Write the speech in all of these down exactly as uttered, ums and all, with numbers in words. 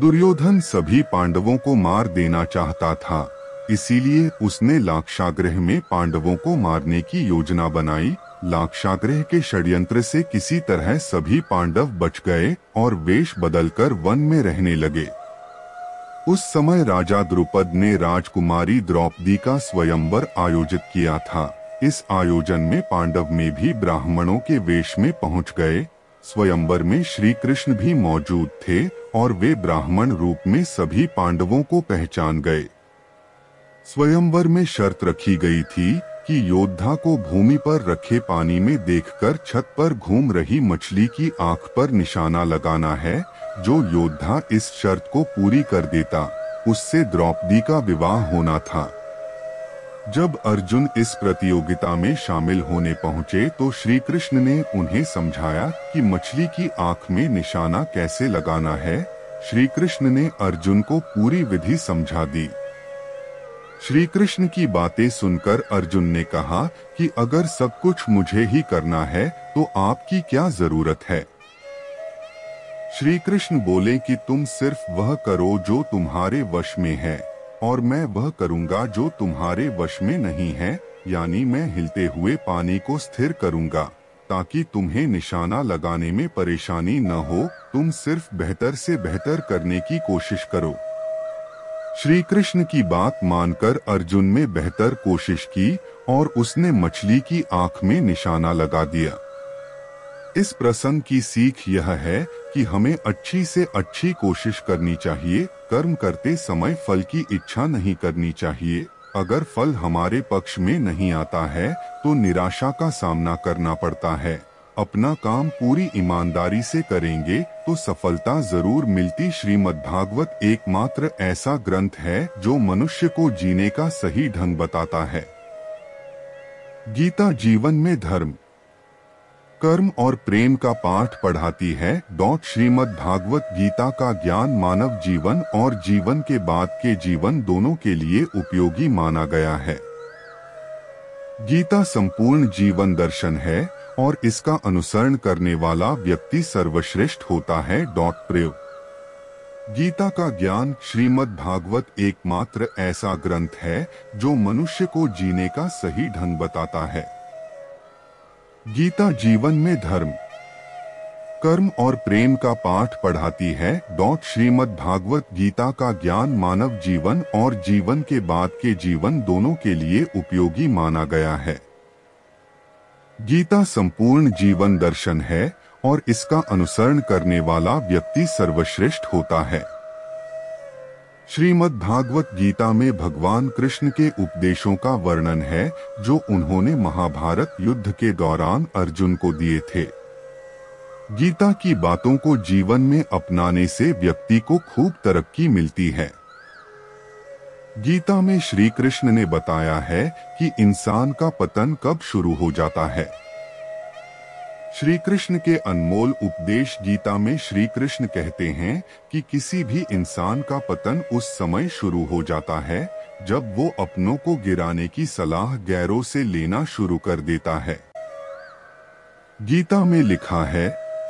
दुर्योधन सभी पांडवों को मार देना चाहता था, इसीलिए उसने लाक्षागृह में पांडवों को मारने की योजना बनाई। लाक्षागृह के षड्यंत्र से किसी तरह सभी पांडव बच गए और वेश बदलकर वन में रहने लगे। उस समय राजा द्रुपद ने राजकुमारी द्रौपदी का स्वयंवर आयोजित किया था। इस आयोजन में पांडव में भी ब्राह्मणों के वेश में पहुंच गए। स्वयंवर में श्री कृष्ण भी मौजूद थे और वे ब्राह्मण रूप में सभी पांडवों को पहचान गए। स्वयंवर में शर्त रखी गई थी कि योद्धा को भूमि पर रखे पानी में देखकर छत पर घूम रही मछली की आंख पर निशाना लगाना है। जो योद्धा इस शर्त को पूरी कर देता, उससे द्रौपदी का विवाह होना था। जब अर्जुन इस प्रतियोगिता में शामिल होने पहुंचे तो श्री कृष्ण ने उन्हें समझाया कि मछली की आंख में निशाना कैसे लगाना है। श्री कृष्ण ने अर्जुन को पूरी विधि समझा दी। श्री कृष्ण की बातें सुनकर अर्जुन ने कहा कि अगर सब कुछ मुझे ही करना है तो आपकी क्या जरूरत है। श्री कृष्ण बोले कि तुम सिर्फ वह करो जो तुम्हारे वश में है और मैं वह करूंगा जो तुम्हारे वश में नहीं है, यानी मैं हिलते हुए पानी को स्थिर करूंगा ताकि तुम्हें निशाना लगाने में परेशानी न हो। तुम सिर्फ बेहतर से बेहतर करने की कोशिश करो। श्री कृष्ण की बात मानकर अर्जुन ने बेहतर कोशिश की और उसने मछली की आंख में निशाना लगा दिया। इस प्रसंग की सीख यह है कि हमें अच्छी से अच्छी कोशिश करनी चाहिए। कर्म करते समय फल की इच्छा नहीं करनी चाहिए। अगर फल हमारे पक्ष में नहीं आता है तो निराशा का सामना करना पड़ता है। अपना काम पूरी ईमानदारी से करेंगे तो सफलता जरूर मिलती। श्रीमद् भागवत एकमात्र ऐसा ग्रंथ है जो मनुष्य को जीने का सही ढंग बताता है। गीता जीवन में धर्म, कर्म और प्रेम का पाठ पढ़ाती है। डॉट श्रीमद् भागवत गीता का ज्ञान मानव जीवन और जीवन के बाद के जीवन दोनों के लिए उपयोगी माना गया है। गीता संपूर्ण जीवन दर्शन है और इसका अनुसरण करने वाला व्यक्ति सर्वश्रेष्ठ होता है। डॉट प्रयोग गीता का ज्ञान श्रीमद् भागवत एकमात्र ऐसा ग्रंथ है जो मनुष्य को जीने का सही ढंग बताता है। गीता जीवन में धर्म, कर्म और प्रेम का पाठ पढ़ाती है। डॉट श्रीमद् भागवत गीता का ज्ञान मानव जीवन और जीवन के बाद के जीवन दोनों के लिए उपयोगी माना गया है। गीता संपूर्ण जीवन दर्शन है और इसका अनुसरण करने वाला व्यक्ति सर्वश्रेष्ठ होता है। श्रीमद् भागवत गीता में भगवान कृष्ण के उपदेशों का वर्णन है जो उन्होंने महाभारत युद्ध के दौरान अर्जुन को दिए थे। गीता की बातों को जीवन में अपनाने से व्यक्ति को खूब तरक्की मिलती है। गीता में श्री कृष्ण ने बताया है कि इंसान का पतन कब शुरू हो जाता है। श्री कृष्ण के अनमोल उपदेश गीता में श्री कृष्ण कहते हैं कि किसी भी इंसान का पतन उस समय शुरू हो जाता है जब वो अपनों को गिराने की सलाह गैरों से लेना शुरू कर देता है। गीता में लिखा है,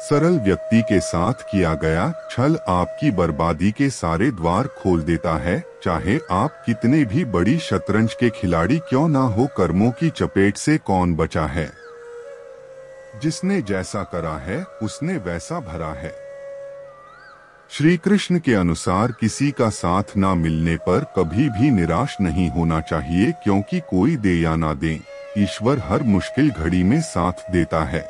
सरल व्यक्ति के साथ किया गया छल आपकी बर्बादी के सारे द्वार खोल देता है। चाहे आप कितने भी बड़ी शतरंज के खिलाड़ी क्यों ना हो, कर्मों की चपेट से कौन बचा है। जिसने जैसा करा है उसने वैसा भरा है। श्री कृष्ण के अनुसार किसी का साथ ना मिलने पर कभी भी निराश नहीं होना चाहिए, क्योंकि कोई दे या ना दे, ईश्वर हर मुश्किल घड़ी में साथ देता है।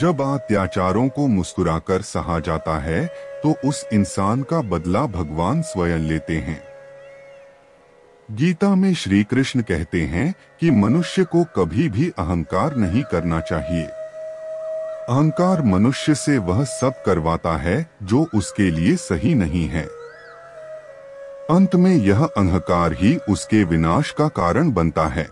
जब अत्याचारों को मुस्कुराकर सहा जाता है तो उस इंसान का बदला भगवान स्वयं लेते हैं। गीता में श्री कृष्ण कहते हैं कि मनुष्य को कभी भी अहंकार नहीं करना चाहिए। अहंकार मनुष्य से वह सब करवाता है जो उसके लिए सही नहीं है। अंत में यह अहंकार ही उसके विनाश का कारण बनता है।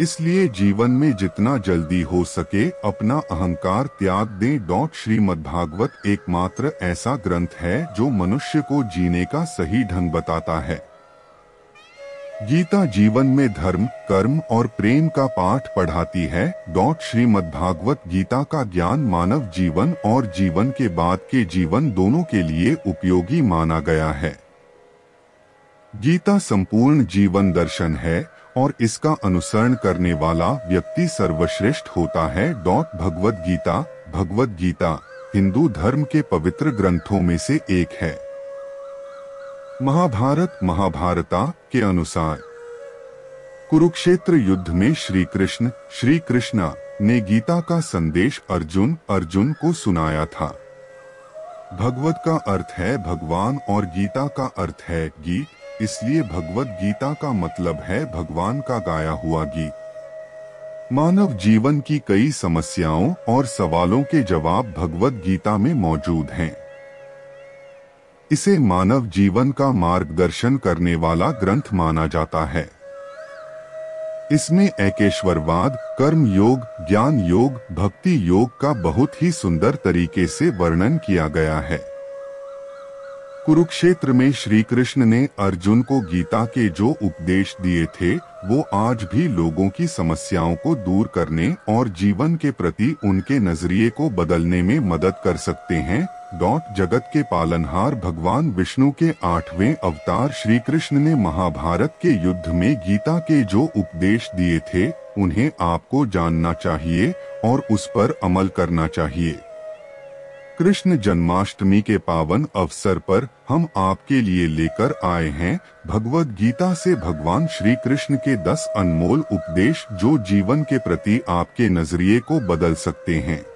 इसलिए जीवन में जितना जल्दी हो सके अपना अहंकार त्याग दें। डॉट श्रीमद् भागवत एकमात्र ऐसा ग्रंथ है जो मनुष्य को जीने का सही ढंग बताता है। गीता जीवन में धर्म, कर्म और प्रेम का पाठ पढ़ाती है। डॉट श्रीमद् भागवत गीता का ज्ञान मानव जीवन और जीवन के बाद के जीवन दोनों के लिए उपयोगी माना गया है। गीता संपूर्ण जीवन दर्शन है और इसका अनुसरण करने वाला व्यक्ति सर्वश्रेष्ठ होता है। डॉट भगवद गीता भगवद गीता हिंदू धर्म के पवित्र ग्रंथों में से एक है। महाभारत महाभारता के अनुसार कुरुक्षेत्र युद्ध में श्री कृष्ण श्री कृष्णा ने गीता का संदेश अर्जुन अर्जुन को सुनाया था। भगवत का अर्थ है भगवान और गीता का अर्थ है गीत, इसलिए भगवत गीता का मतलब है भगवान का गाया हुआ गीत। मानव जीवन की कई समस्याओं और सवालों के जवाब भगवत गीता में मौजूद हैं। इसे मानव जीवन का मार्गदर्शन करने वाला ग्रंथ माना जाता है। इसमें एकेश्वरवाद, कर्म योग, ज्ञान योग, भक्ति योग का बहुत ही सुंदर तरीके से वर्णन किया गया है। कुरुक्षेत्र में श्री कृष्ण ने अर्जुन को गीता के जो उपदेश दिए थे वो आज भी लोगों की समस्याओं को दूर करने और जीवन के प्रति उनके नजरिए को बदलने में मदद कर सकते हैं। डॉट जगत के पालनहार भगवान विष्णु के आठवें अवतार श्री कृष्ण ने महाभारत के युद्ध में गीता के जो उपदेश दिए थे उन्हें आपको जानना चाहिए और उस पर अमल करना चाहिए। कृष्ण जन्माष्टमी के पावन अवसर पर हम आपके लिए लेकर आए हैं भगवद गीता से भगवान श्री कृष्ण के दस अनमोल उपदेश जो जीवन के प्रति आपके नजरिए को बदल सकते हैं।